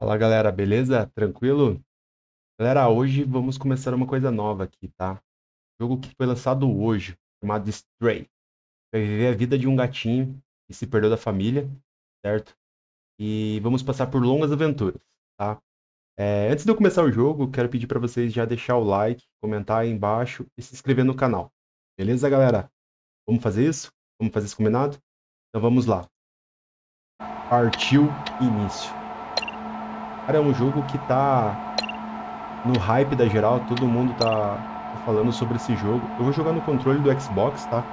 Fala galera, beleza? Tranquilo? Galera, hoje vamos começar uma coisa nova aqui, tá? Um jogo que foi lançado hoje, chamado Stray. Vai viver a vida de um gatinho que se perdeu da família, certo? E vamos passar por longas aventuras, tá? Antes de eu começar o jogo, quero pedir para vocês já deixar o like, comentar aí embaixo e se inscrever no canal. Beleza, galera? Vamos fazer isso? Vamos fazer isso combinado? Então vamos lá. Partiu início. Cara, é um jogo que tá no hype da geral, todo mundo tá falando sobre esse jogo. Eu vou jogar no controle do Xbox, tá?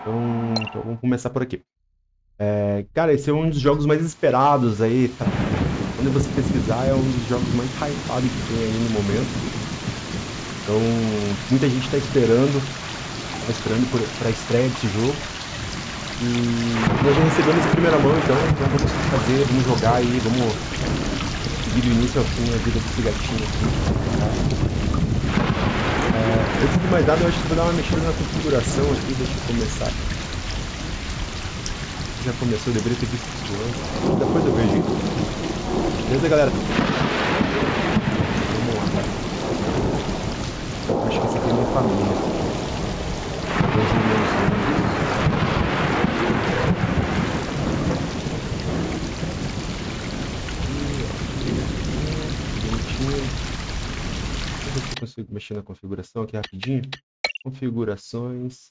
Então vamos começar por aqui. Cara, esse é um dos jogos mais esperados aí, tá? Quando você pesquisar, é um dos jogos mais hypados que tem aí no momento. Então, muita gente tá esperando pra estreia desse jogo. E nós já recebemos em primeira mão, então vamos jogar aí, vamos seguir do início ao fim a vida desse gatinho aqui. Antes de mais nada, eu acho que vou dar uma mexida na configuração aqui, deixa eu começar. Já começou, deveria ter visto isso antes. Depois eu vejo isso. Beleza, galera? Vamos lá, cara. Acho que esse aqui é minha família. Consigo mexer na configuração aqui rapidinho. Configurações.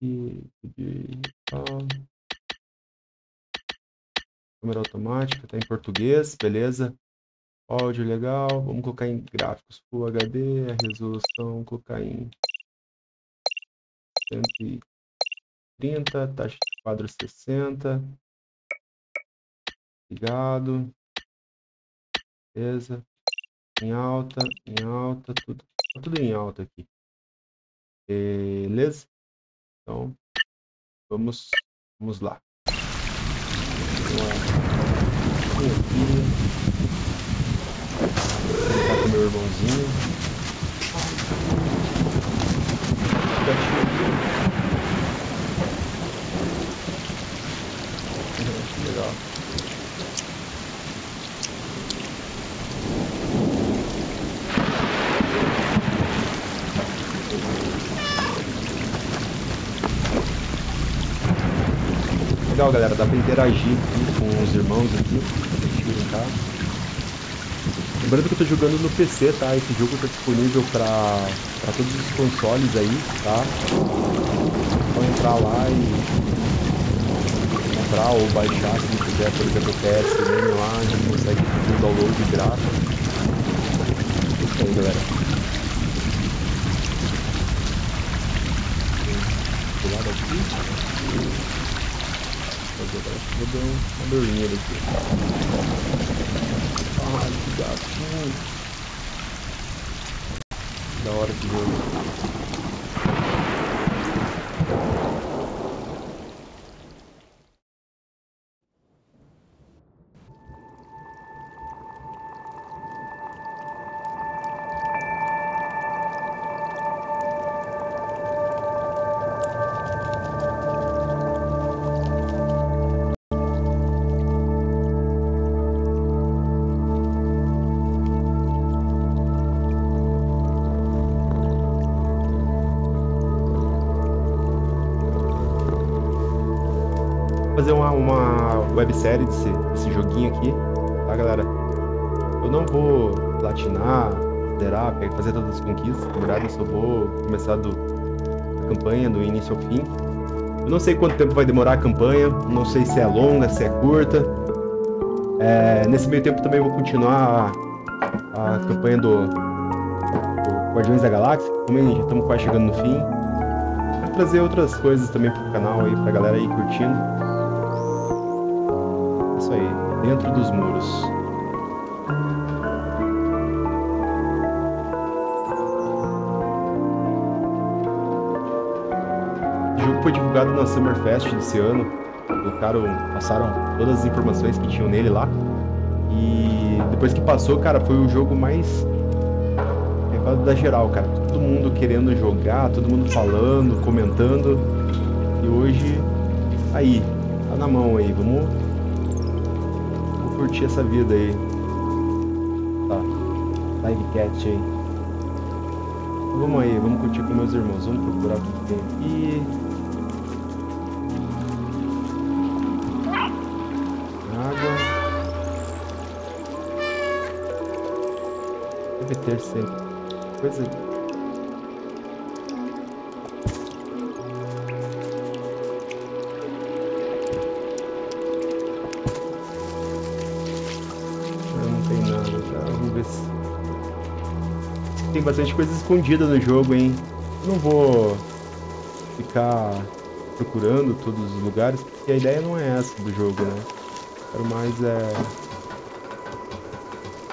E câmera automática, tá em português, beleza. Áudio legal, vamos colocar em gráficos Full HD, a resolução colocar em 130, taxa de quadro 60. Ligado. Beleza. Em alta, tudo em alta aqui. Beleza? Então, vamos lá. Vamos aqui. Vou colocar com meu irmãozinho. Que legal. Legal, galera, dá pra interagir aqui com os irmãos aqui, brincar. Lembrando que eu tô jogando no PC, tá? Esse jogo tá disponível pra todos os consoles aí, tá? Então entrar lá e comprar ou baixar, se não quiser, por exemplo, o PS também lá, a gente consegue fazer um download de graça. É isso aí, galera. Do lado aqui. Vou dar uma dorminha aqui. Ah, que gato. Da hora que jogo. Fazer uma websérie desse joguinho aqui, tá, galera? Eu não vou platinar, zerar, fazer todas as conquistas, na verdade, eu só vou começar a campanha do início ao fim. Eu não sei quanto tempo vai demorar a campanha, não sei se é longa, se é curta. Nesse meio tempo também eu vou continuar a campanha do Guardiões da Galáxia, também já estamos quase chegando no fim. Vou trazer outras coisas também pro canal aí, pra galera aí curtindo. Isso aí, dentro dos muros. O jogo foi divulgado na Summerfest desse ano. Passaram todas as informações que tinham nele lá. E depois que passou, cara, foi o jogo mais hypado da geral, cara. Todo mundo querendo jogar, todo mundo falando, comentando. E hoje, aí. Tá na mão aí, vamos curtir essa vida aí. Tá, live cat aí. Vamos aí, vamos curtir com meus irmãos, vamos procurar o que tem aqui. Água. Deve ter sempre coisa. Tem bastante coisa escondida no jogo, hein? Não vou ficar procurando todos os lugares, porque a ideia não é essa do jogo, né? Quero mais é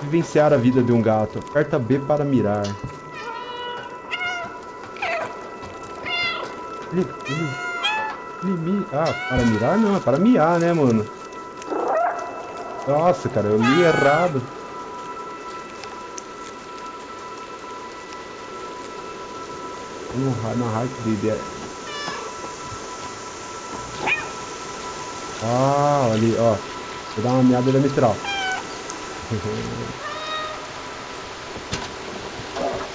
vivenciar a vida de um gato. Aperta B para mirar. Ah, para mirar não, é para miar, né, mano? Nossa, cara, eu li errado. Na hack de ideia. Ah, ali, ó. Vou dar uma meada e vai me tirar.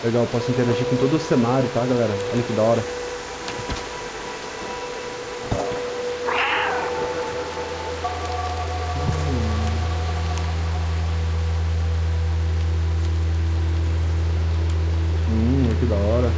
Legal, posso interagir com todo o cenário, tá, galera? Olha que da hora. Olha que da hora.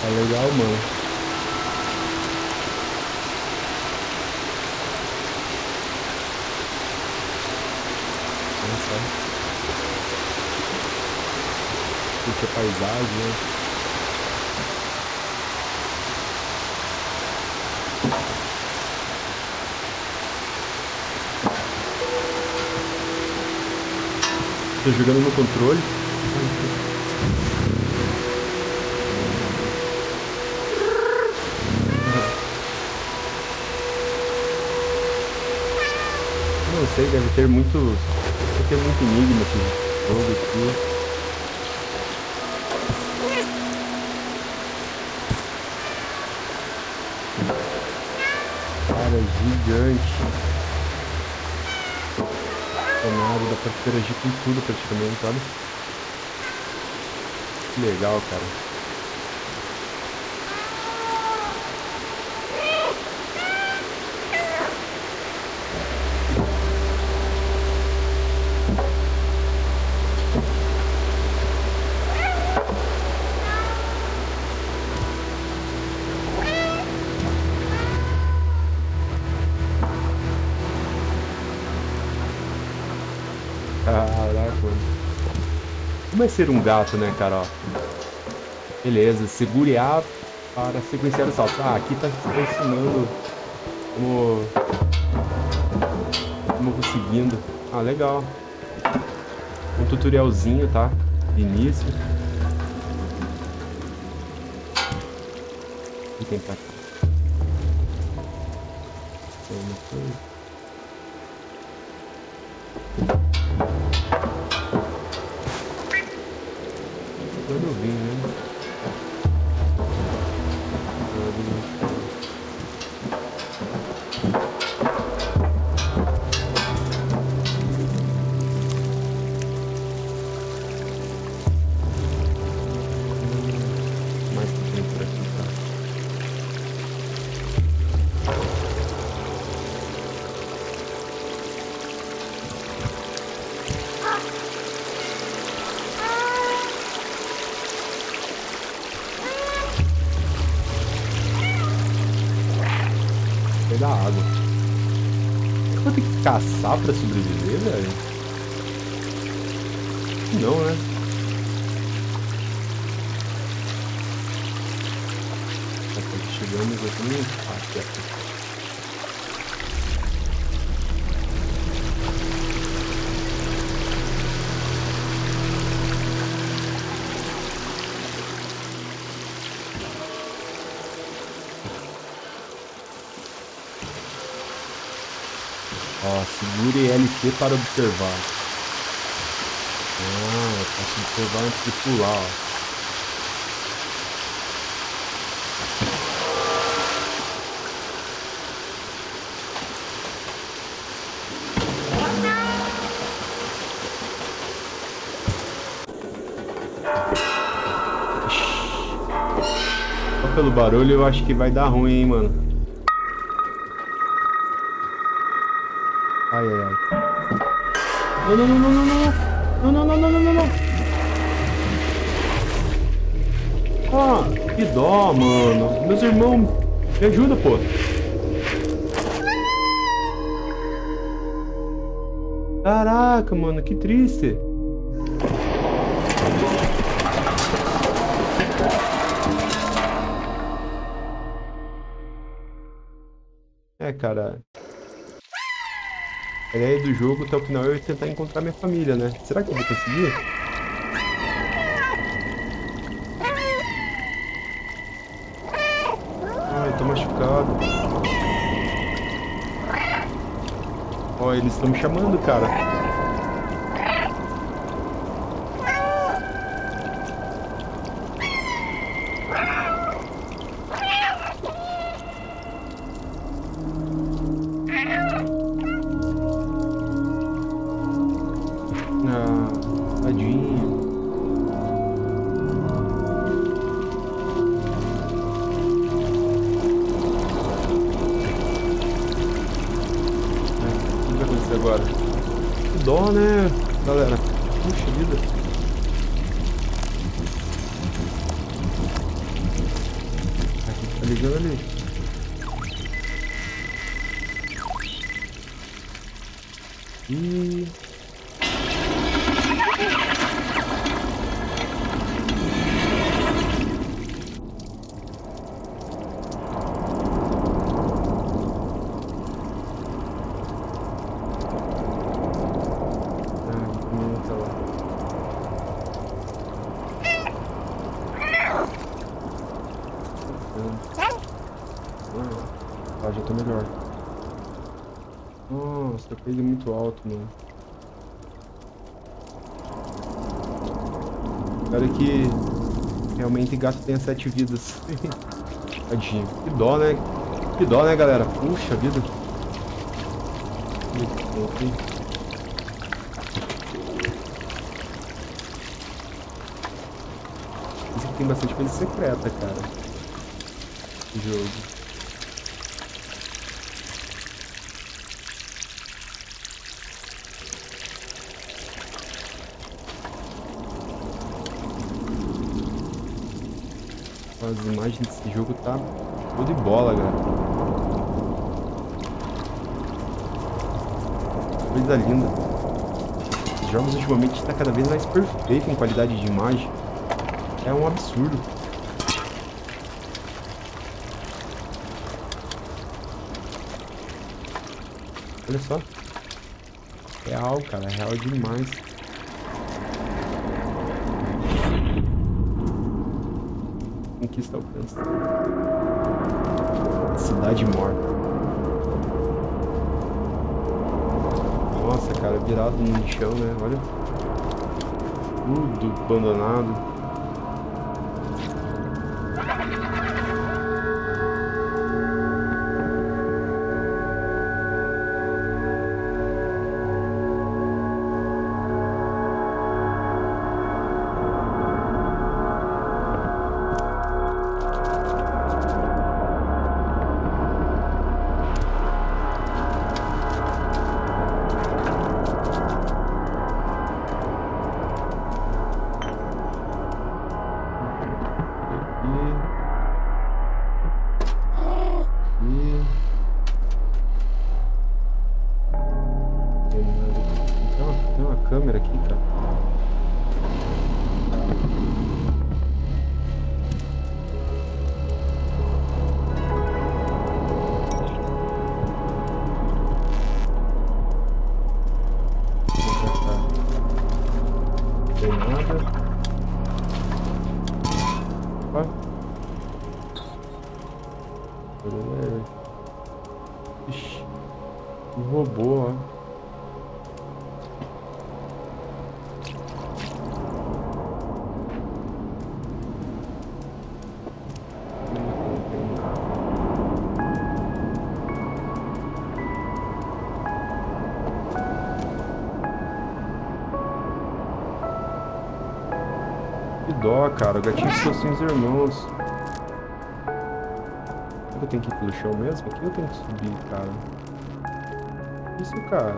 Tá legal, mano. Puxa a paisagem, né? Tô jogando no controle. Não sei, deve ter muito. Deve ter muito enigma aqui. Todo aqui. Gigante. Tomado, dá pra interagir com tudo praticamente, sabe? Que legal, cara. Como é ser um gato, né, cara? Ó. Beleza, segure A para sequenciar o salto. Ah, aqui tá ensinando como conseguindo. Ah, legal. Um tutorialzinho, tá? De início. Vou tentar aqui. Da água. Eu vou ter que caçar pra sobreviver, velho? Não, né? Chegamos aqui. Ah, aqui. Ó, segure LT para observar. Ah, posso observar antes de pular, ó. Pelo barulho eu acho que vai dar ruim, hein, mano. Ai, ai, ai. Não, não, não, não, não, não, não, não, não, não, não. Ah, que dó, mano. Meus irmãos, me ajuda, pô. Caraca, mano, que triste. É, cara, a ideia do jogo até o final é eu tentar encontrar minha família, né? Será que eu vou conseguir? Ai, tô machucado. Ó, eles estão me chamando, cara. Mano. Espero que realmente gato tenha 7 vidas. Tadinho. Que dó, né? Que dó, né, galera? Puxa vida. Isso aqui tem bastante coisa secreta, cara. O jogo. As imagens desse jogo tá tudo de bola, cara. Coisa linda. Os jogos ultimamente tá cada vez mais perfeito em qualidade de imagem. É um absurdo. Olha só. Real, cara. Real demais. Conquista alcança. Cidade morta. Nossa, cara, virado no lixão, né? Olha. Tudo abandonado. Um robô, ó. Que dó, cara. O gatinho ficou sem os irmãos. Eu tenho que ir pelo chão mesmo? Aqui eu tenho que subir, cara. Isso, cara.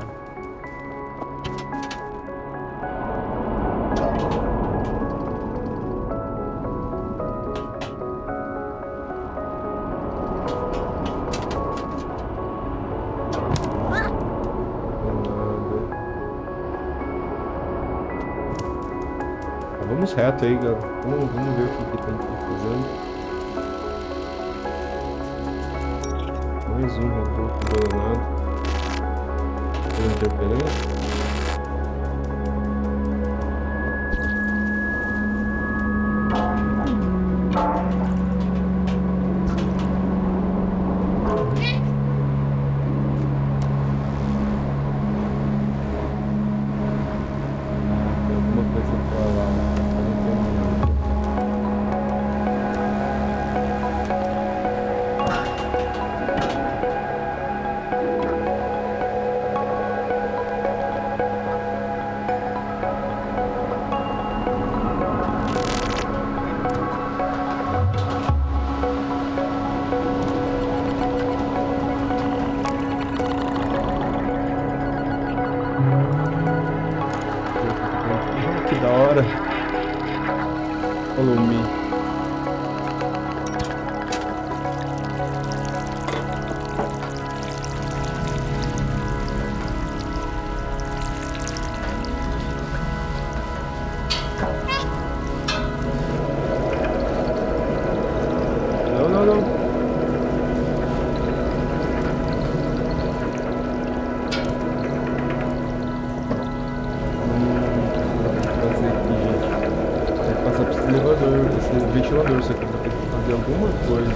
Vamos reto aí, galera. Vamos ver o que tem que fazer. Mais um robô abandonado. Tem interferência. Tem alguma coisa pra lá. Ventilador, você tem que fazer alguma coisa.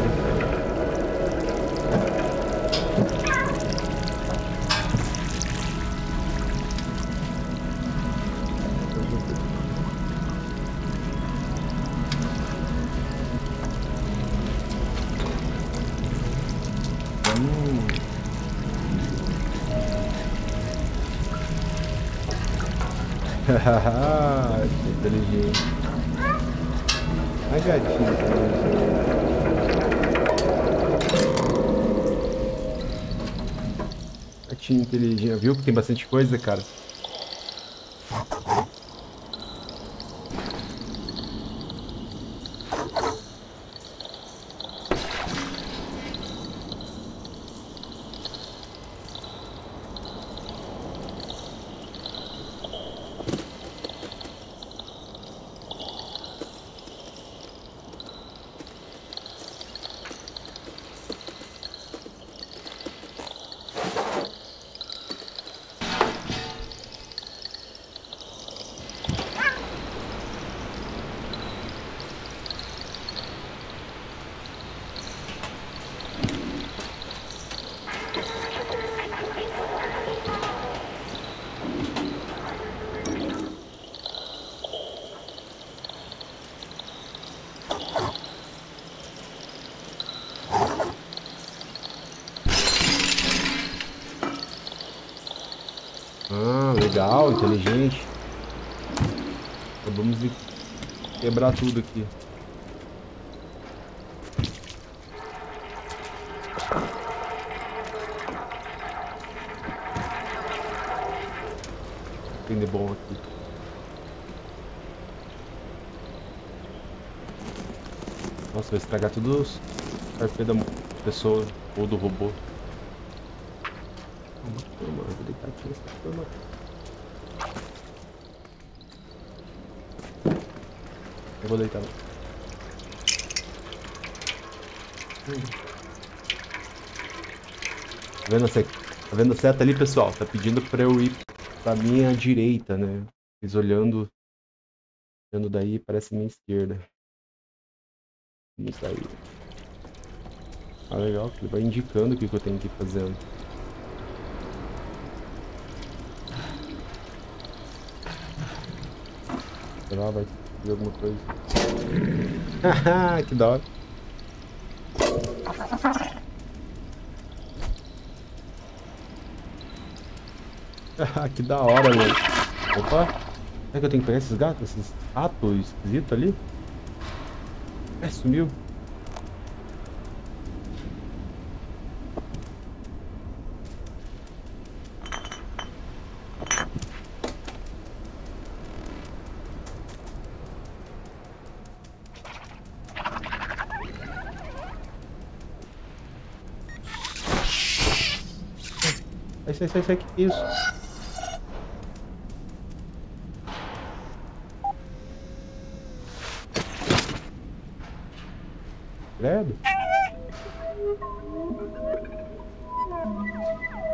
Hahaha, que inteligente. Ai, gatinho, gatinho inteligente, viu que tem bastante coisa, cara? Legal, inteligente. Vamos quebrar tudo aqui. Tem de bom aqui. Nossa, vai estragar tudo os carpê da pessoa ou do robô. Vou deitar aqui nessa cama. Eu vou deitar. Tá vendo a seta ali, pessoal? Tá pedindo pra eu ir pra minha direita, né? Mas olhando daí, parece minha esquerda. Vamos sair. Ah, legal, ele vai indicando o que eu tenho que ir fazendo. Será? Vai fazer alguma coisa. Haha, que da hora. Que da hora, velho. Opa. Será que eu tenho que pegar esses gatos? Esses ratos esquisitos ali? É, sumiu. Sai, que isso? Credo?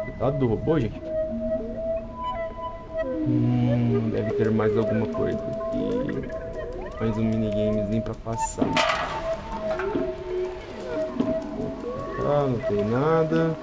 Coitado do robô, gente. Deve ter mais alguma coisa aqui. Mais um minigamezinho pra passar. Ah, não tem nada.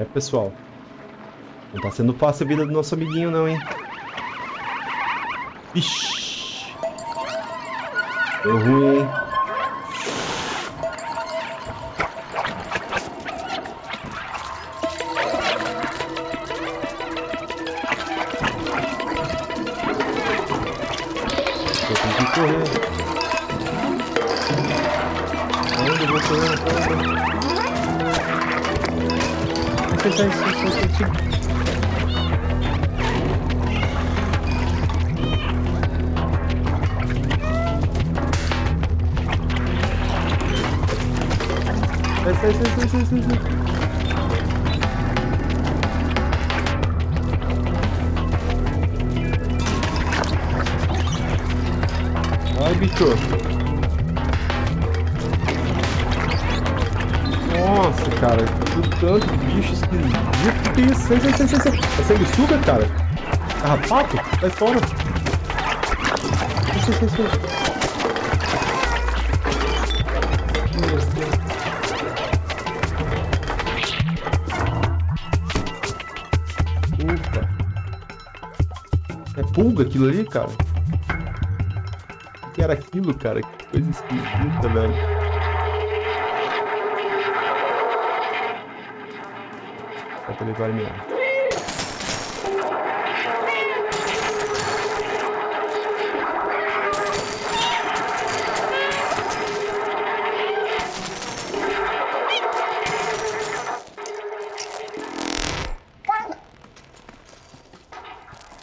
É, pessoal, não tá sendo fácil a vida do nosso amiguinho não, hein? Vixi! Deu ruim, hein? Ai, bicho. Nossa, cara, tanto bicho esquisito. Que isso? Sai. É sanguessuga, cara? Carrapato? Sai fora. Sai. Pulga aquilo ali, cara. O que era aquilo, cara? Que coisa esquisita, velho. Só que ele vai me dar.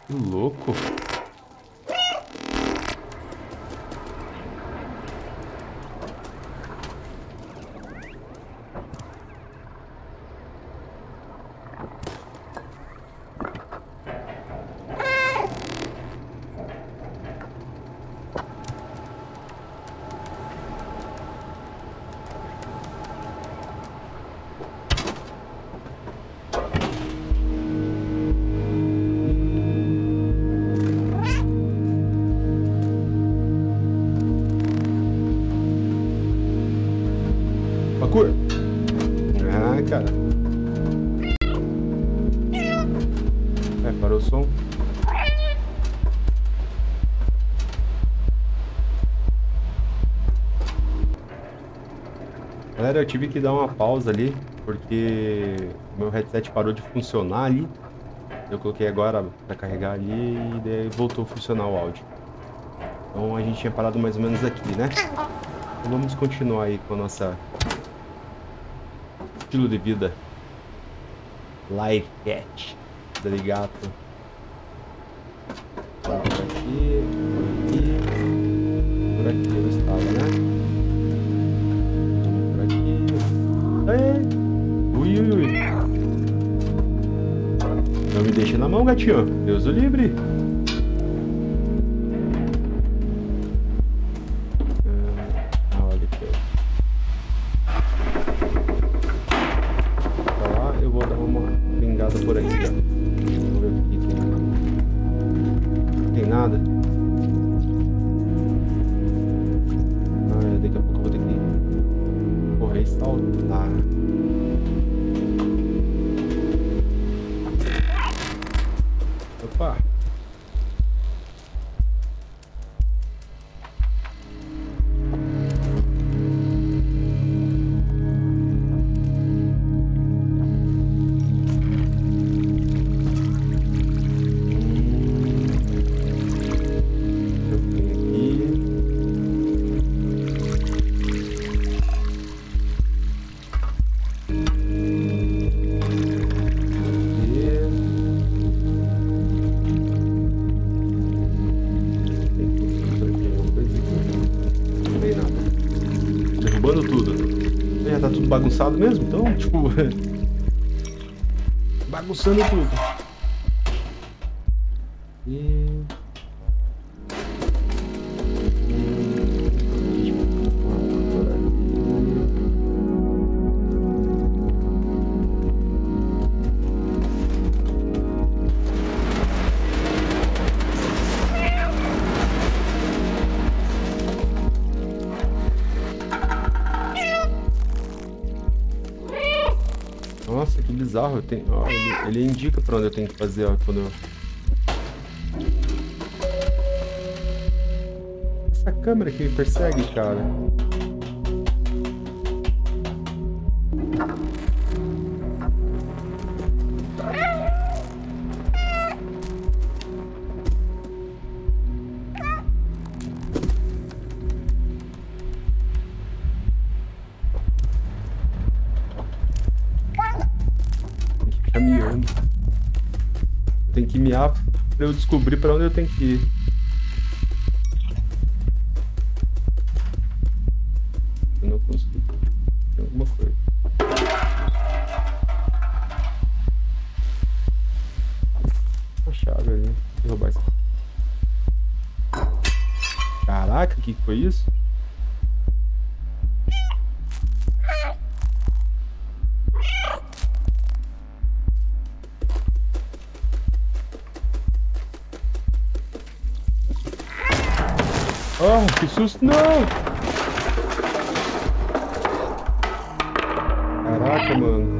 Louco. Galera, eu tive que dar uma pausa ali, porque meu headset parou de funcionar ali. Eu coloquei agora para carregar ali e daí voltou a funcionar o áudio. Então a gente tinha parado mais ou menos aqui, né? Então vamos continuar aí com o nosso estilo de vida. Live cat, vida de gato. Por aqui eu estava, né? Ui, na mão, gatinho. Deus o livre. Bagunçado mesmo, então, tipo, bagunçando tudo. E... Nossa, que bizarro, ó, ele indica pra onde eu tenho que fazer, ó, quando eu... Essa câmera que me persegue, cara. Pra eu descobrir pra onde eu tenho que ir. Eu não consigo. Tem alguma coisa. Uma chave ali. Vou roubar isso. Caraca, o que foi isso? Oh, que susto, não! Caraca, mano.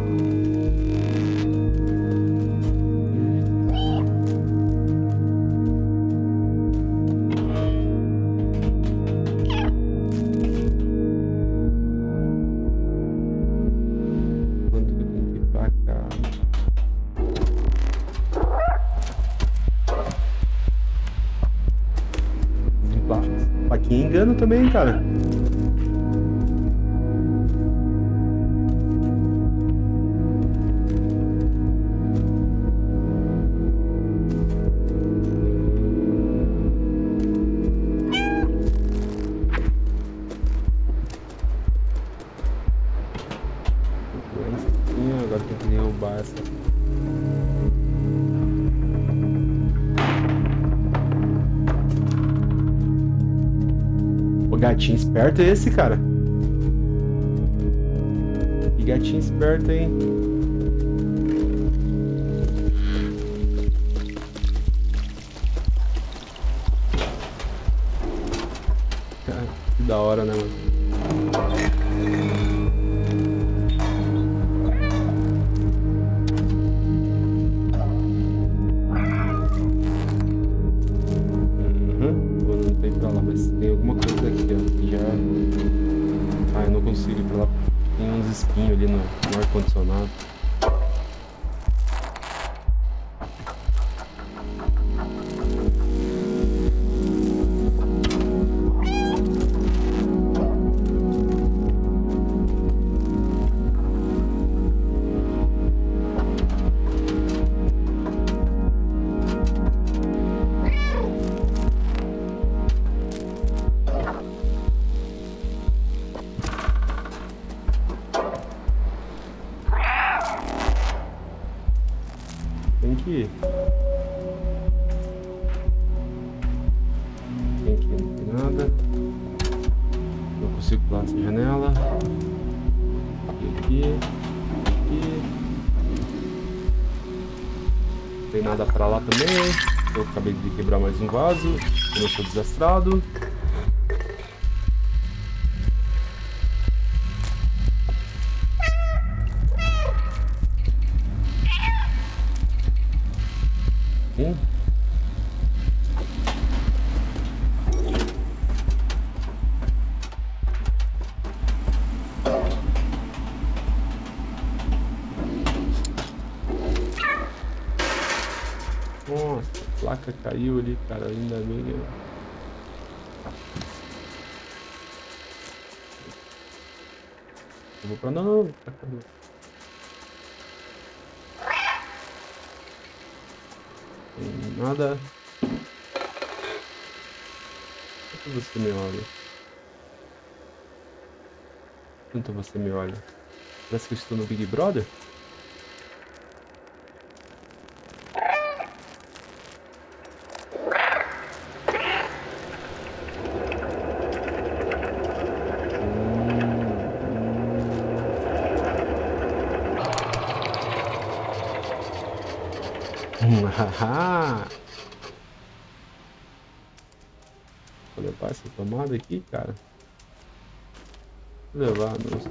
Também, cara. Agora tem que derrubar essa. Gatinho esperto é esse, cara. E gatinho esperto, hein? Cara, que da hora, né, mano? Aqui. nada pra lá também. Eu acabei de quebrar mais um vaso, eu sou desastrado. Caiu ali, cara, ainda bem. Eu vou pra não. Tem nada. Tanto você me olha. Tanto você me olha. Parece que eu estou no Big Brother. Haha! Vou levar essa tomada aqui, cara. Vou levar, não sei.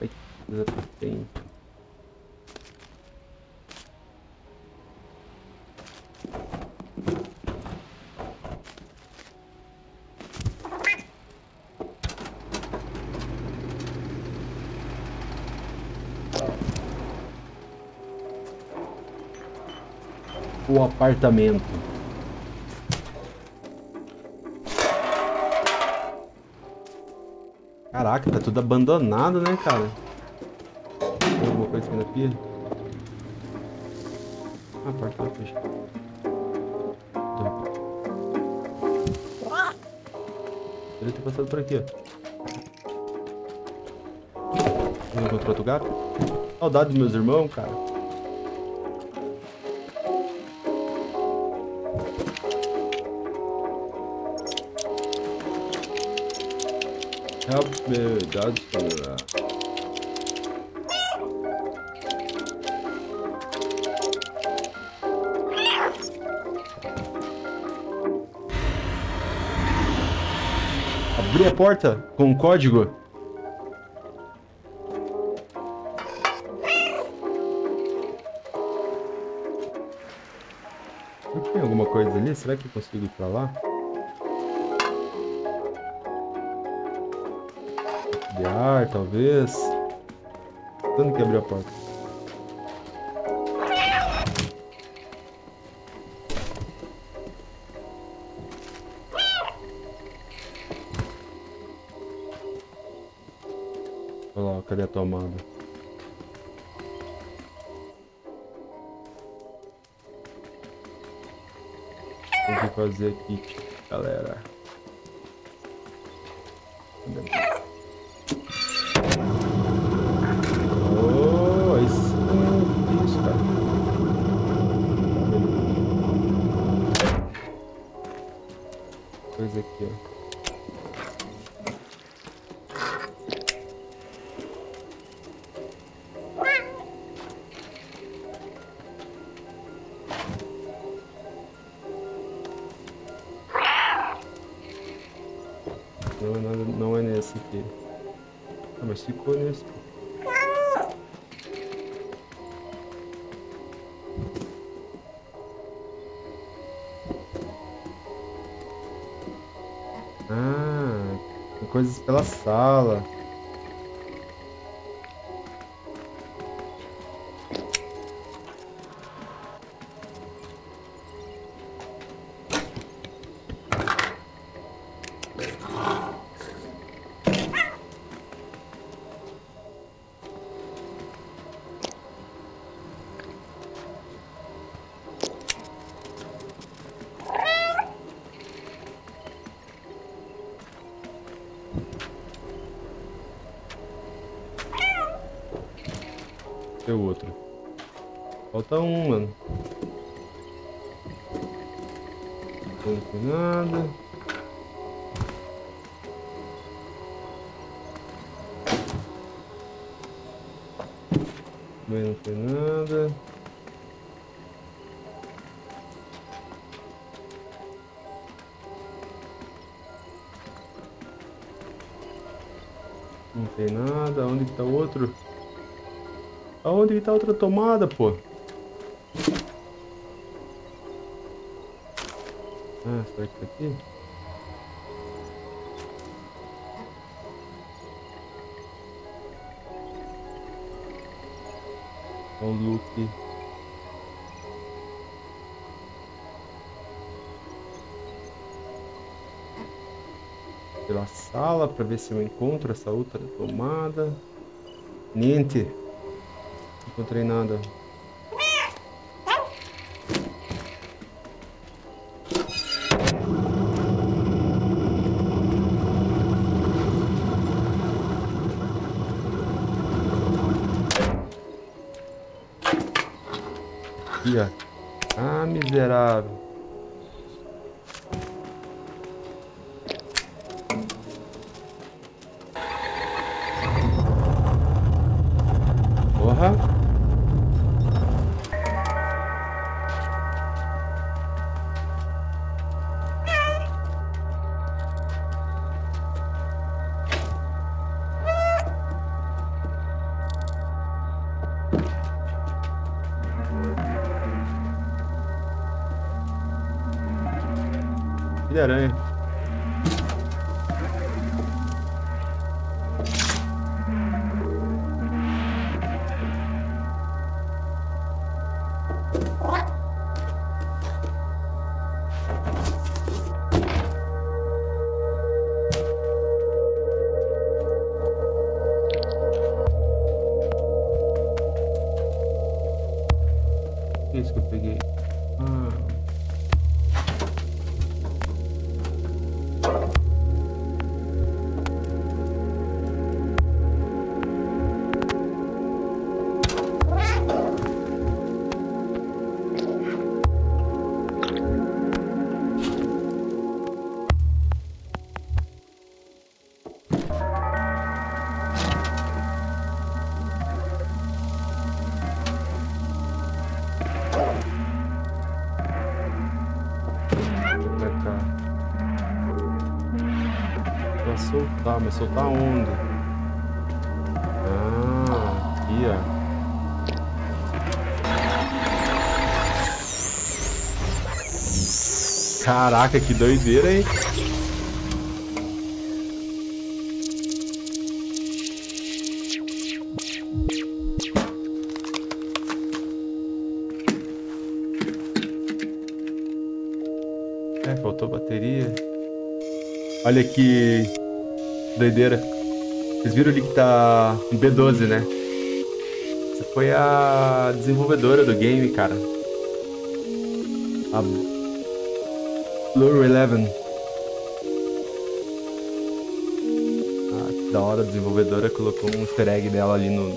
Ai, que coisa pra frente. O apartamento. Caraca, tá tudo abandonado, né, cara? Tem alguma coisa aqui na pia? Ah, a porta tá fechada. Ele tá passando por aqui, ó. Vamos encontrar outro gato? Saudade dos meus irmãos, cara. Help me, Dodge, cara. Abri a porta com um código. Tem alguma coisa ali? Será que eu consigo ir pra lá? De ar, talvez. Tentando que abrir a porta. Olha lá, cadê a tomada? Tem que fazer aqui, galera. Aqui, ó. Não é nesse aqui. Ah, mas ficou nesse. Coisas pela sala. Outro. Falta um, mano. Não tem nada. Também não tem nada. tem nada. Onde que tá o outro? Aonde que tá a outra tomada, pô? Ah, será que tá aqui? Olha o look. Pela sala pra ver se eu encontro essa outra tomada. Niente. Não encontrei nada. Aqui, ó. Ah, miserável. Aranha. O que é isso que eu peguei? Ah. Soltar, mas soltar onde? Ah, aqui, ó. Caraca, que doideira, hein? É, faltou bateria. Olha aqui. Doideira. Vocês viram ali que tá um B12, né? Essa foi a desenvolvedora do game, cara. A Lure11. Ah, que da hora, a desenvolvedora colocou um easter egg dela ali no...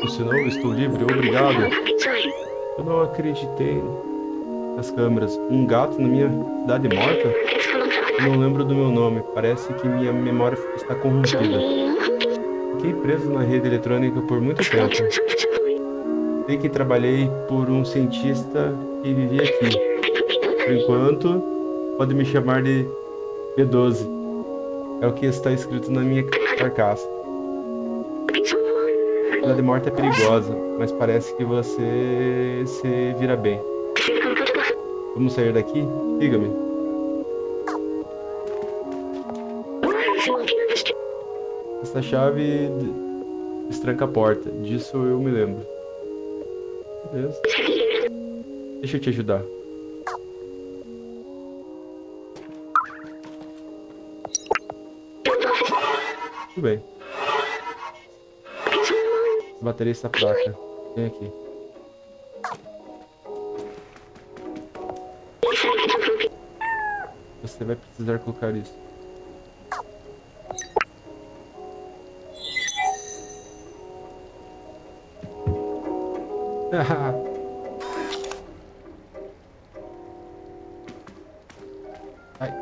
Funcionou, estou livre, obrigado. Eu não acreditei nas câmeras. Um gato na minha cidade morta? Eu não lembro do meu nome, parece que minha memória está corrompida. Fiquei preso na rede eletrônica por muito tempo. Sei que trabalhei por um cientista que vivia aqui. Por enquanto, pode me chamar de B12. É o que está escrito na minha carcaça. A cidade morta é perigosa, mas parece que você se vira bem. Vamos sair daqui? Diga-me. Essa chave destranca a porta, disso eu me lembro. Beleza. Deixa eu te ajudar. Tudo bem. Bateria essa placa. Vem aqui. Você vai precisar colocar isso. Ai.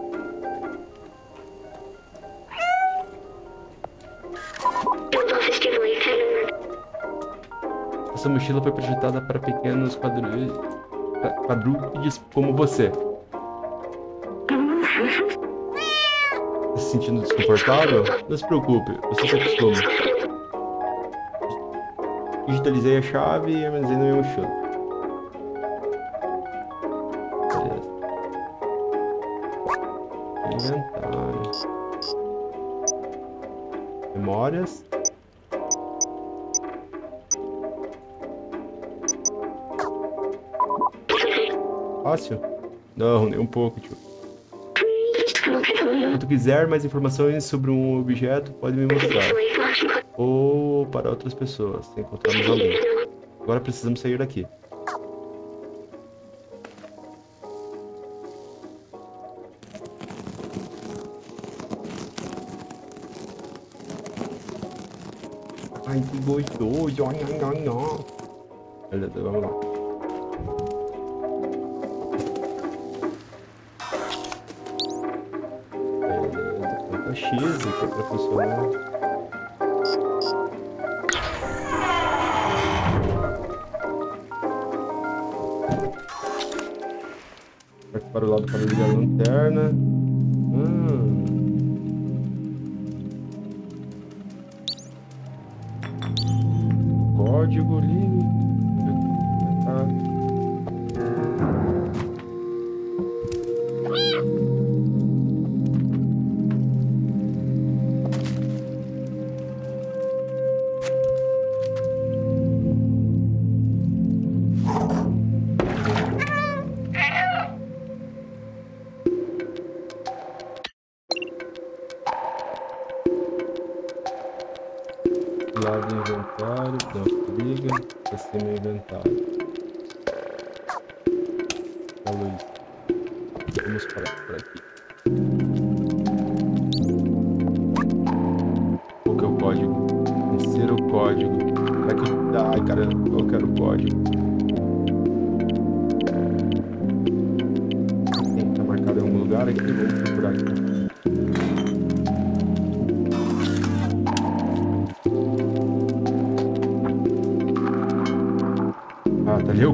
Essa mochila foi projetada para pequenos quadrúpedes como você. Se sentindo desconfortável? Não se preocupe, você se acostuma. Digitalizei a chave e armazenei na minha mochila. Inventário. Memórias. Fácil? Não, nem um pouco, tio. Se tu quiser mais informações sobre um objeto, pode me mostrar. Ou para outras pessoas, se encontrarmos alguém. Agora precisamos sair daqui. Ai, que gostoso! Beleza, vamos lá. X aqui para funcionar. Aqui para o lado para ligar a lanterna. Código ali.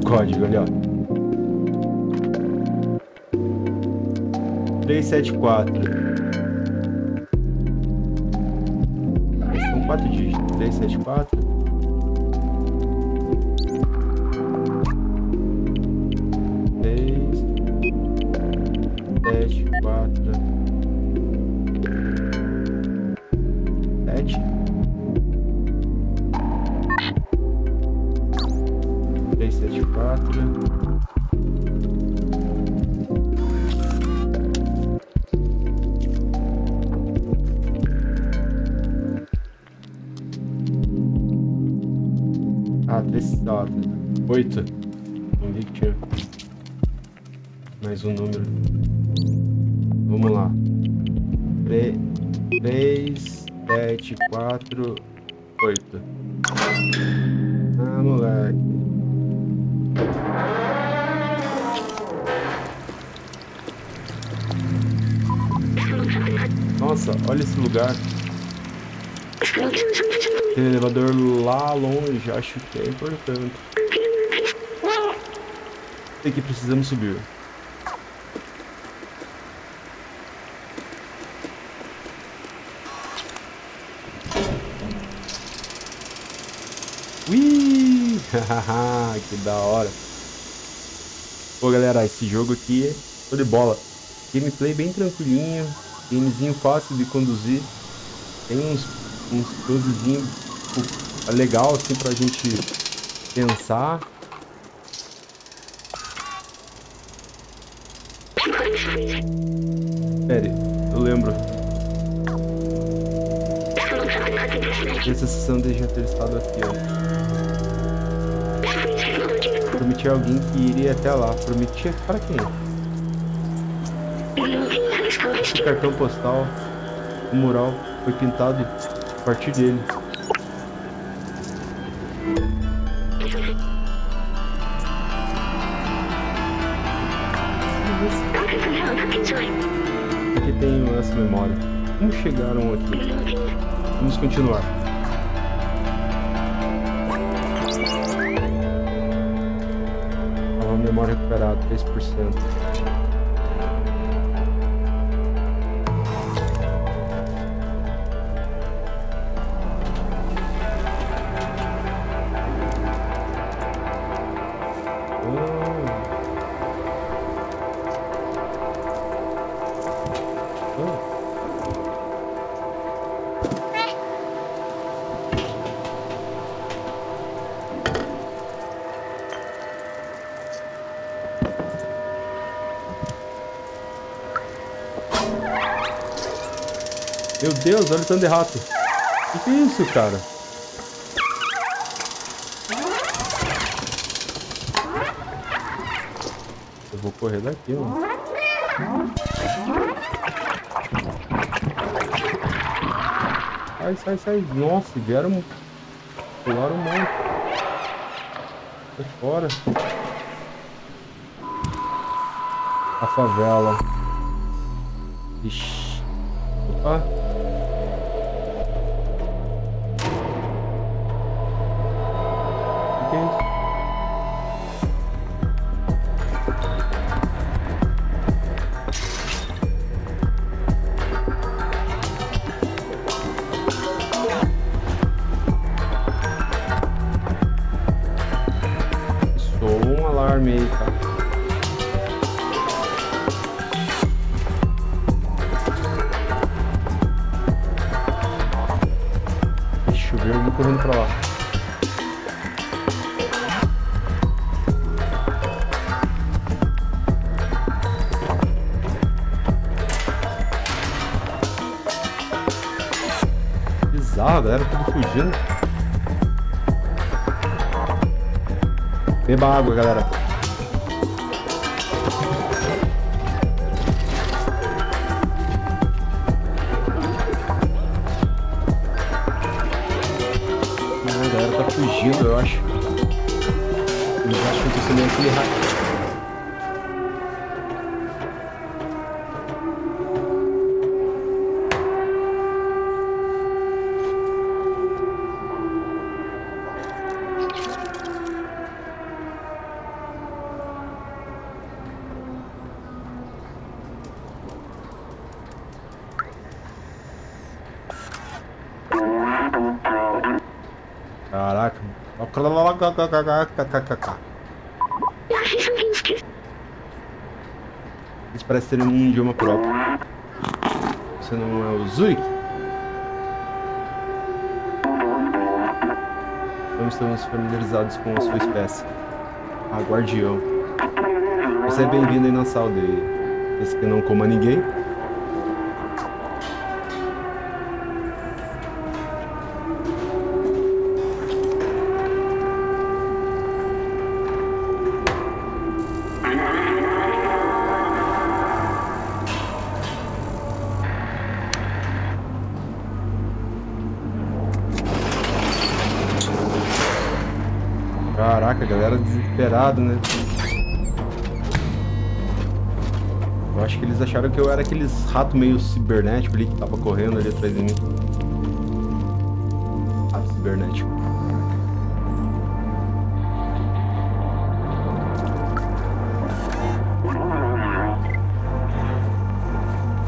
Código ali, ó, 374. São 4 dígitos. 374. Não vi que tinha mais um número. Vamos lá. 3, 7, 4, 8. Ah, moleque. Nossa, olha esse lugar. Tem um elevador lá longe, acho que é importante. Tem que precisamos subir. Ui! Hahaha, que da hora. Pô, galera, esse jogo aqui é show de bola. Gameplay bem tranquilinho, gamezinho fácil de conduzir. Tem uns puzzlezinhos legal assim pra gente pensar. Pera, eu lembro. Essa sensação de já ter estado aqui, ó. Prometi a alguém que iria até lá. Prometi para quem? O cartão postal, o mural foi pintado a partir dele. Aqui tem essa memória. Como chegaram aqui? Vamos continuar. memória recuperada, 3%. Meu Deus, olha o tanto de rato. Que é isso, cara? Eu vou correr daqui, mano. Sai, sai, sai. Nossa, vieram... Pularam muito. Sai fora. A favela. Ixi. Opa. A galera tudo fugindo. Beba água, galera. A galera tá fugindo, eu acho. Eu acho que você nem aquele rato. Caraca, eles parecem terem um idioma próprio. Você não é o Zui? Não estamos familiarizados com a sua espécie, a guardião. Você é bem-vindo aí na nossa aldeia. Esse que não coma ninguém. Caraca, galera desesperada, né? Eu acho que eles acharam que eu era aqueles rato meio cibernético ali que tava correndo ali atrás de mim. Rato cibernético.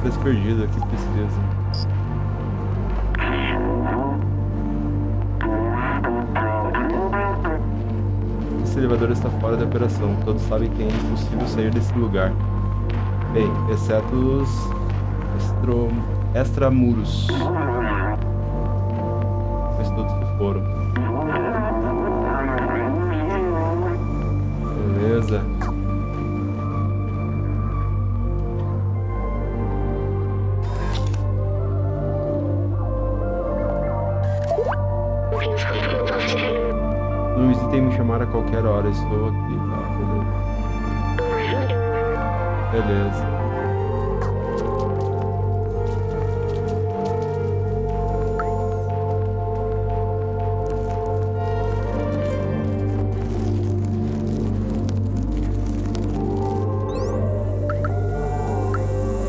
Tô perdido aqui, precisa. Esse elevador está fora da operação. Todos sabem que é impossível sair desse lugar. Bem, exceto os extramuros. Mas todos que foram. Beleza. Não hesitem em me chamar a qualquer hora, estou aqui, tá? Beleza.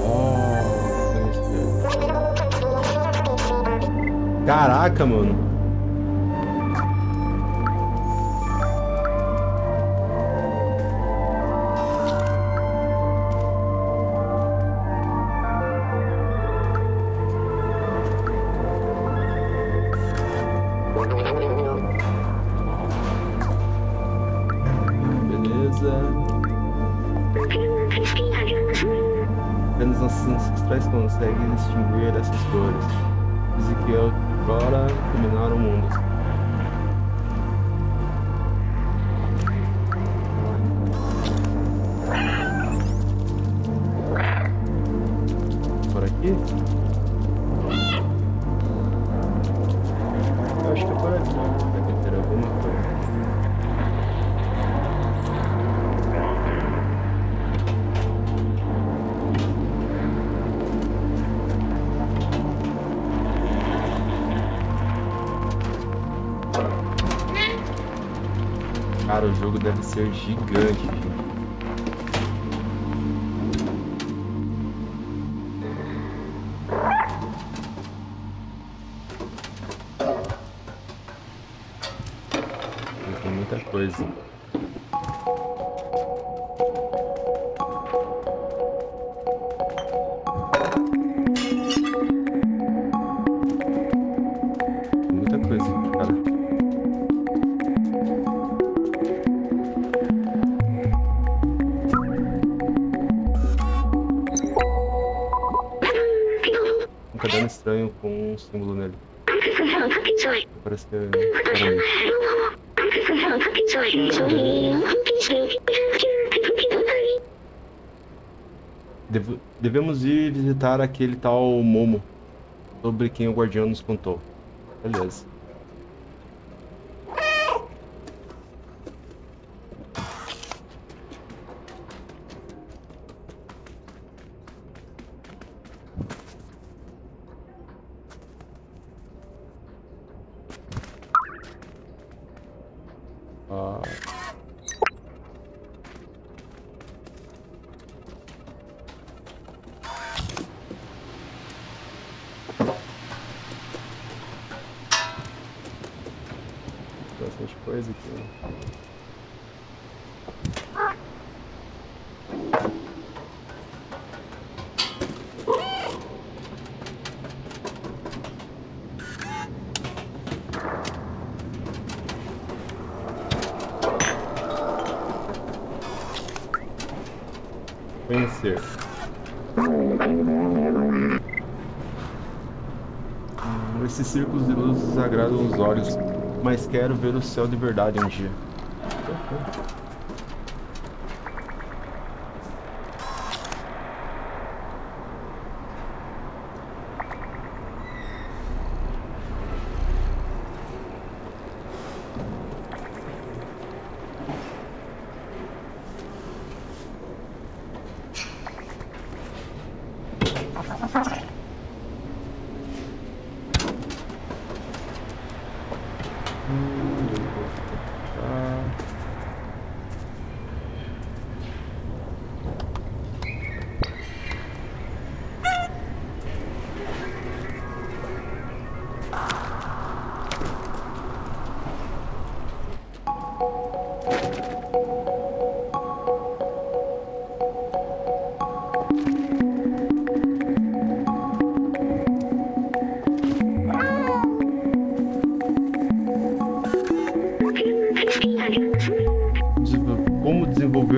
Oh, caraca, mano. ancestrais conseguem distinguir essas cores, dizem que outrora dominaram o mundo. Por aqui? Eu acho que é por aqui. Daqui ter alguma coisa. Cara, o jogo deve ser gigante, gente. Tem muita coisa. Estranho com um símbolo nele. Parece que devemos ir visitar aquele tal Momo, sobre quem o guardião nos contou. Beleza. Bastante coisa aqui, né? Conhecer. Esses círculos de luz agradam os olhos, mas quero ver o céu de verdade um dia.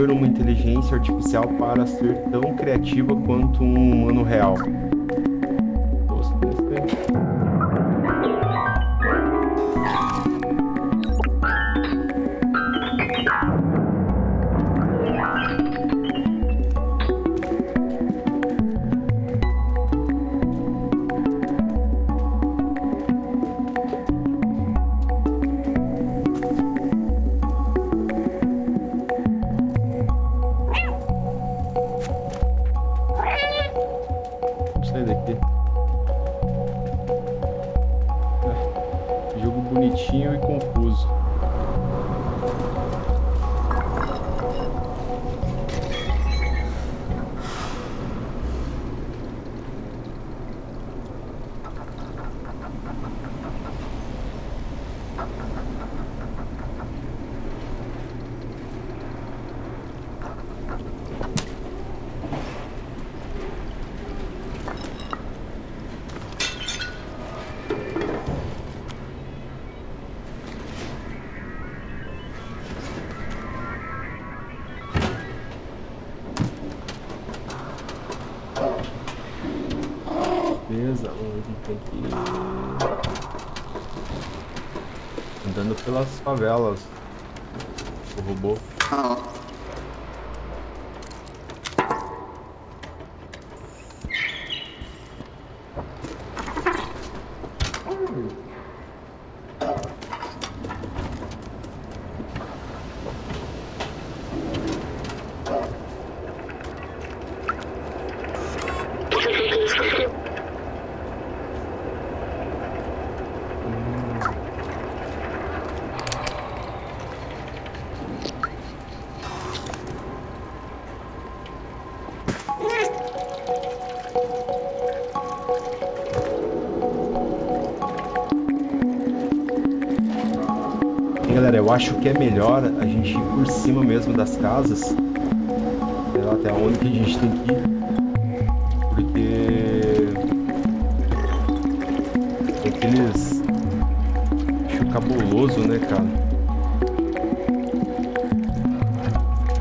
Uma inteligência artificial para ser tão criativa quanto um humano real. Jogo bonitinho e confuso. coisa, a gente tem que ir andando pelas favelas. O robô. Eu acho que é melhor a gente ir por cima mesmo das casas, sei lá até onde que a gente tem que ir, porque tem aqueles bicho cabuloso, né, cara? Como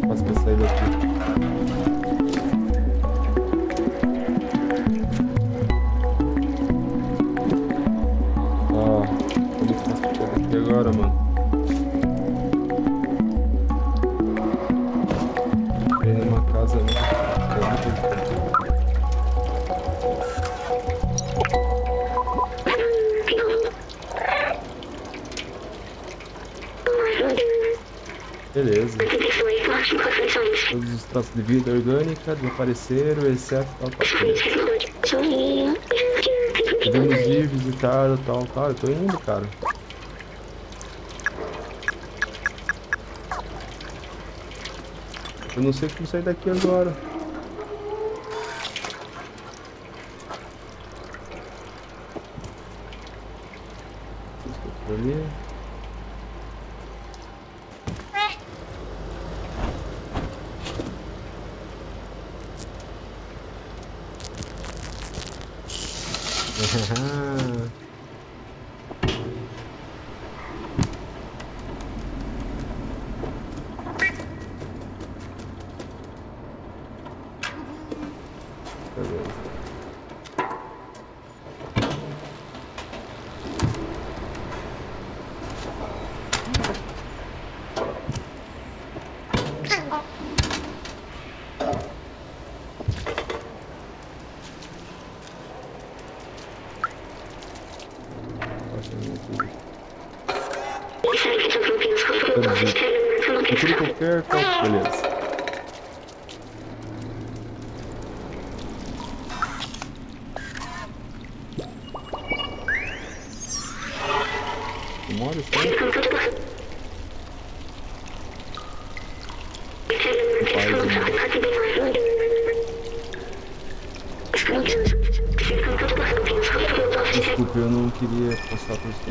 que faz pra sair daqui? Beleza. Todos os traços de vida orgânica desapareceram, exceto tal, tal coisa. Podemos ir visitar tal, tal. Eu tô indo, cara. Eu não sei como sair daqui agora. Por ali. Procure qualquer coisa, beleza. Demora isso aí? Desculpa, eu não queria passar por isso.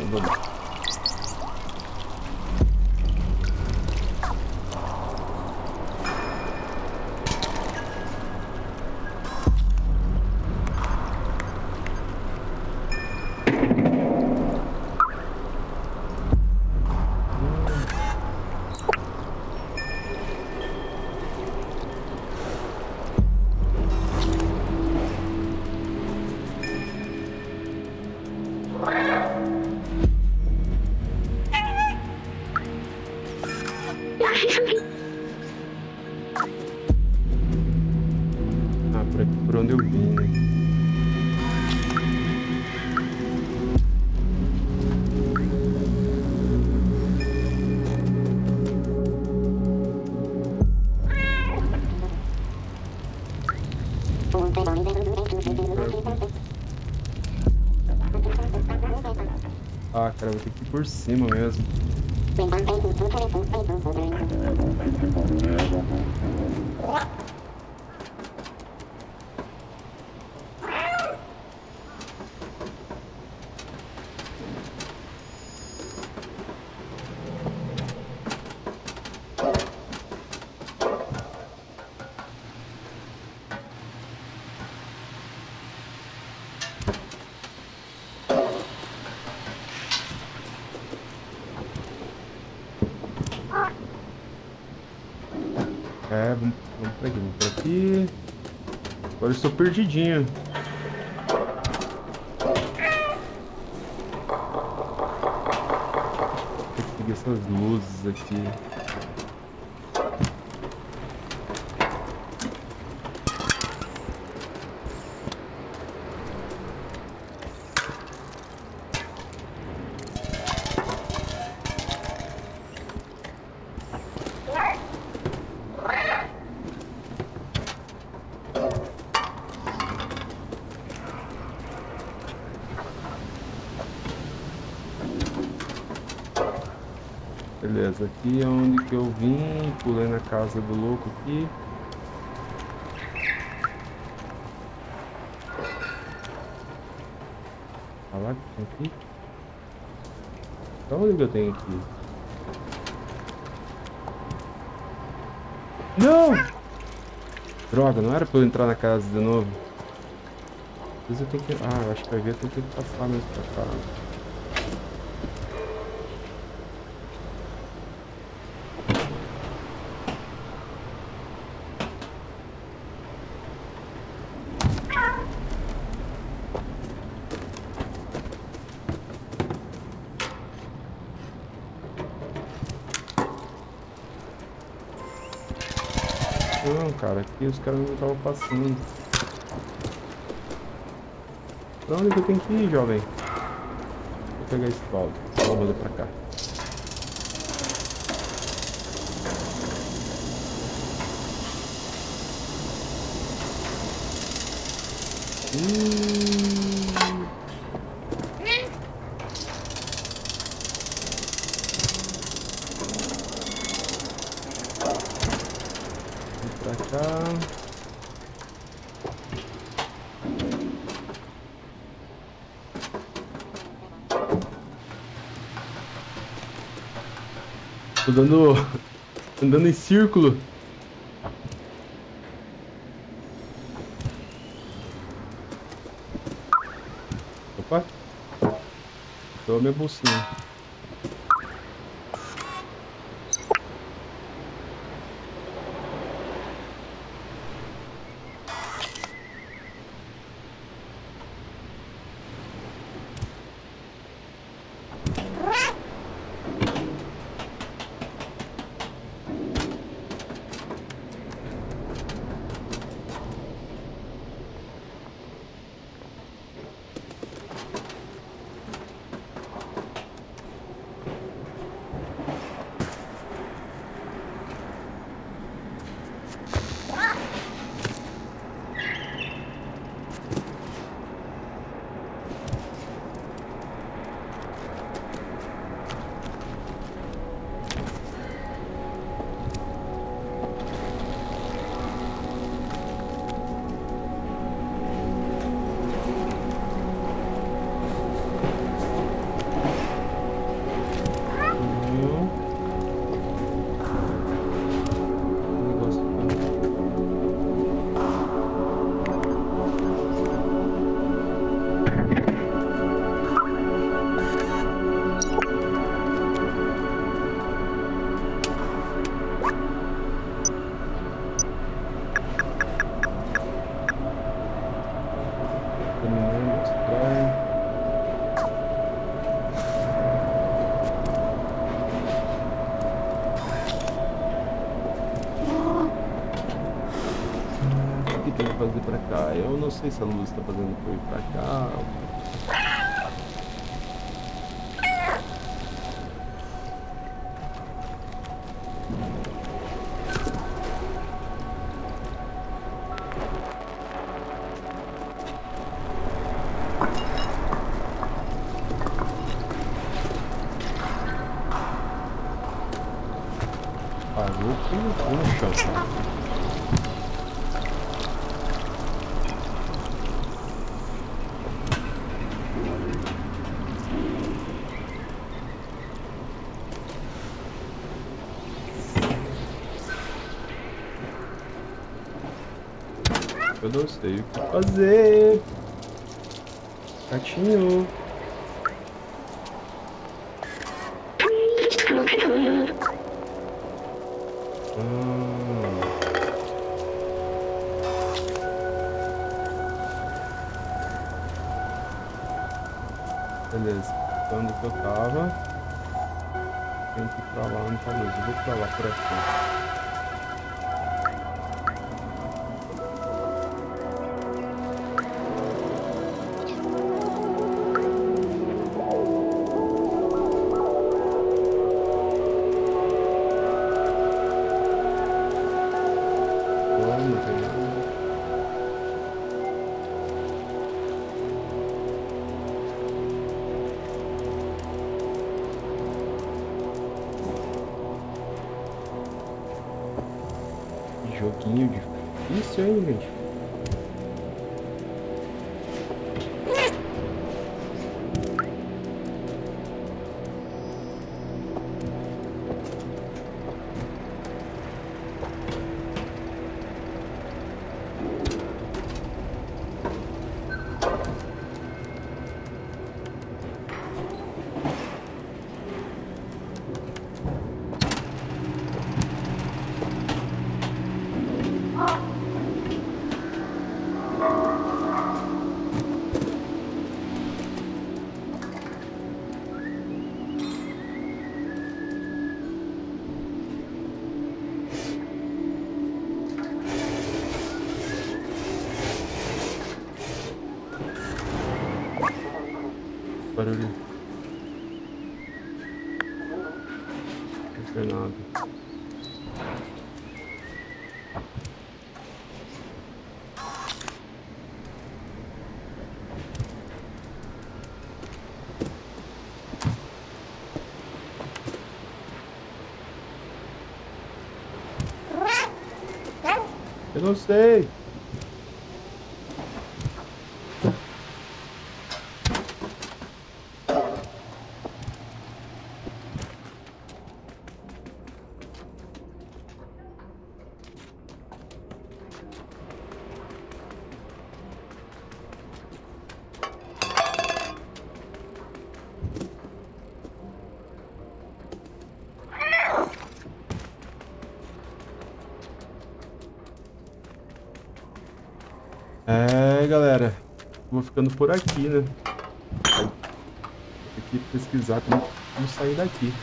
Ah, cara, vou ter que ir por cima mesmo. É, vamos pra aqui. aqui. Agora eu estou perdidinho. Tem que pegar essas luzes aqui. Beleza, aqui é onde que eu vim, pulei na casa do louco aqui. Olha lá, tem aqui. Então, onde que eu tenho aqui? Não! Droga, não era pra eu entrar na casa de novo. Às vezes eu tenho que... Ah, eu acho que vai ver, eu tenho que passar mesmo pra cá. Não, cara, aqui os caras não estavam passando. Pra onde que eu tenho que ir, jovem? Vou pegar esse balde. Vou botar pra cá. Pra cá. Tô dando... andando em círculo. Opa. Tô a minha bolsinha. Eu não sei se a luz está fazendo para ir para cá. Parou com o chão. Eu não sei o que fazer. Gatinho. Beleza, onde que eu tava. Tem que ir pra lá, não tá luz. Eu vou pra lá, por aqui. Bom, não tem nada. Joguinho difícil aí, gente. Barulho. Não tem nada. Eu não sei. É, galera, vou ficando por aqui, né? Vou ter que pesquisar como sair daqui.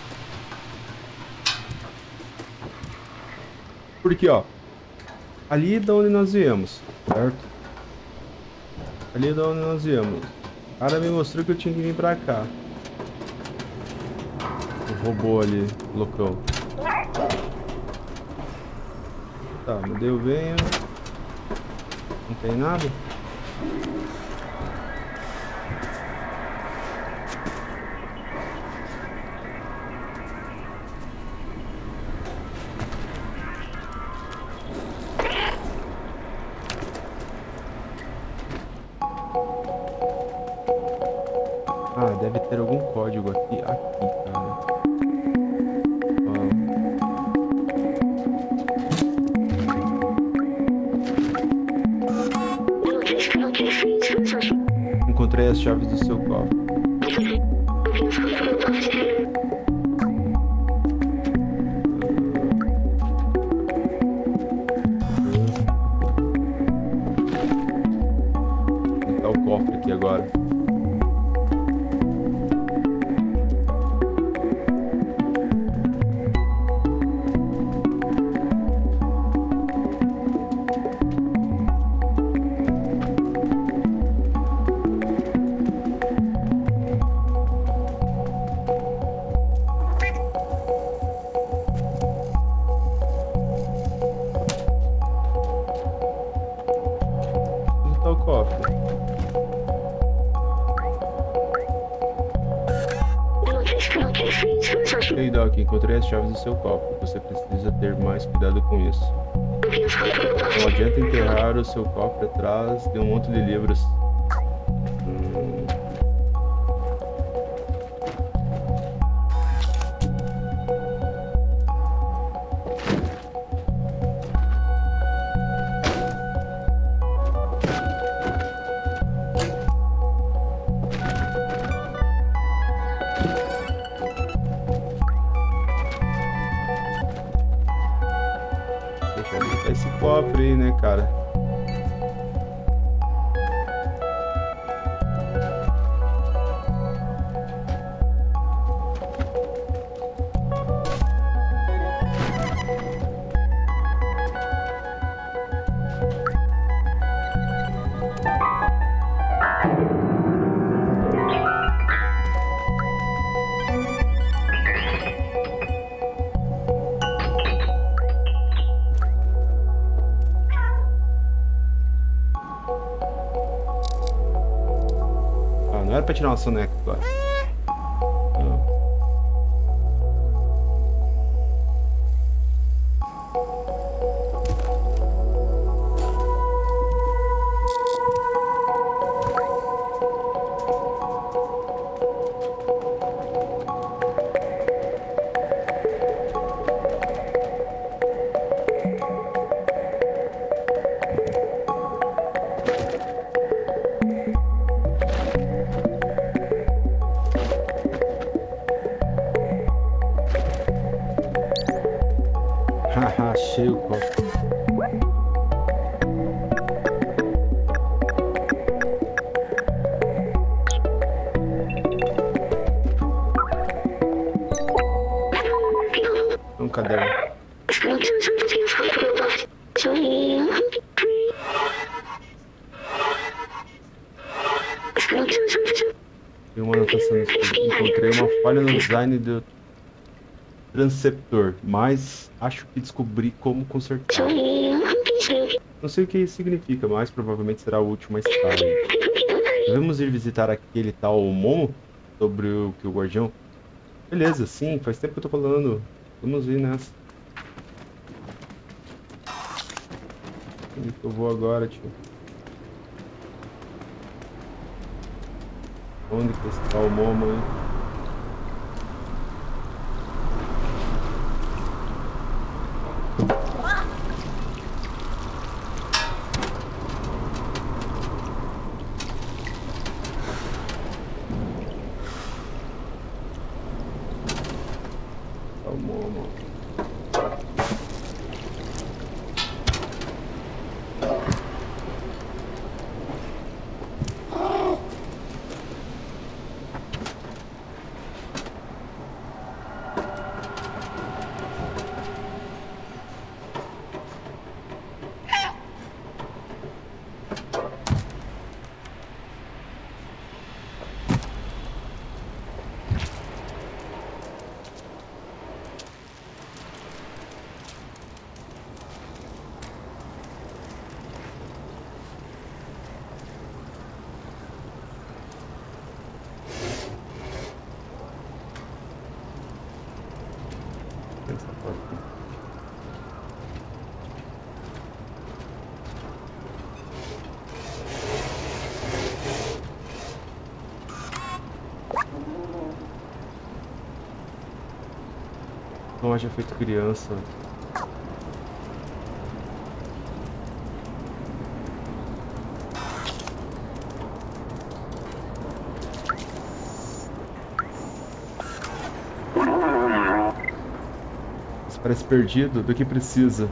Porque, ó, ali é de onde nós viemos, certo? Ali é de onde nós viemos. O cara me mostrou que eu tinha que vir pra cá. O robô ali, loucão. Tá, mudei o venho. Não tem nada? Ah, deve ter algum código aqui. Aqui, cara. Encontrei as chaves do seu cofre. Onde tá o cofre aqui agora? Ei, Doc, encontrei as chaves do seu cofre. Você precisa ter mais cuidado com isso. Não adianta enterrar o seu cofre atrás de um monte de livros. Esse cofre aí, né, cara? não era pra tirar uma soneca agora. Encontrei uma falha no design do transceptor, mas acho que descobri como consertar. Não sei o que isso significa, mas provavelmente será útil mais tarde. Devemos ir visitar aquele tal Momo sobre o que o guardião... Beleza, sim, faz tempo que eu tô falando. Vamos ir nessa. Onde que eu vou agora, tio? Onde que está o Momo, hein? Está o Momo. Não haja feito criança. Você parece perdido do que precisa.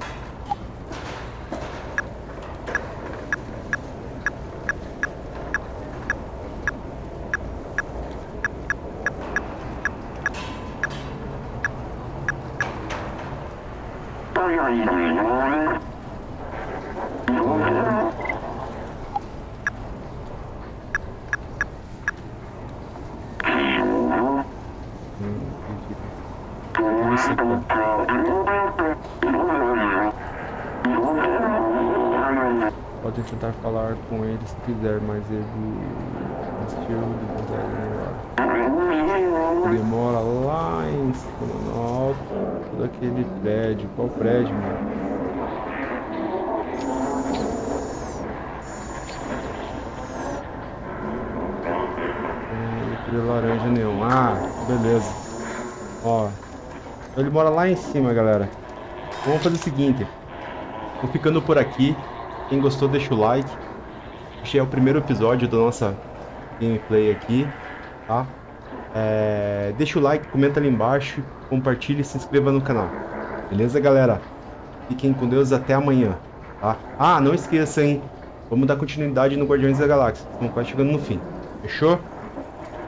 Pode tentar falar com ele se quiser, mas ele desistiu de design. Ele mora lá em cima, no alto daquele prédio. Qual prédio, mano? Laranja nenhum. Ah, beleza. Ó, ele mora lá em cima, galera. Vamos fazer o seguinte. Vou ficando por aqui. Quem gostou, deixa o like. Este é o primeiro episódio da nossa gameplay aqui, tá? Deixa o like, comenta ali embaixo, compartilha e se inscreva no canal. Beleza, galera? Fiquem com Deus até amanhã, tá? Ah, não esqueça, hein? Vamos dar continuidade no Guardiões da Galáxia. Estamos quase chegando no fim. Fechou?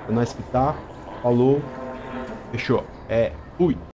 Pra nós que tá, falou, fechou, fui!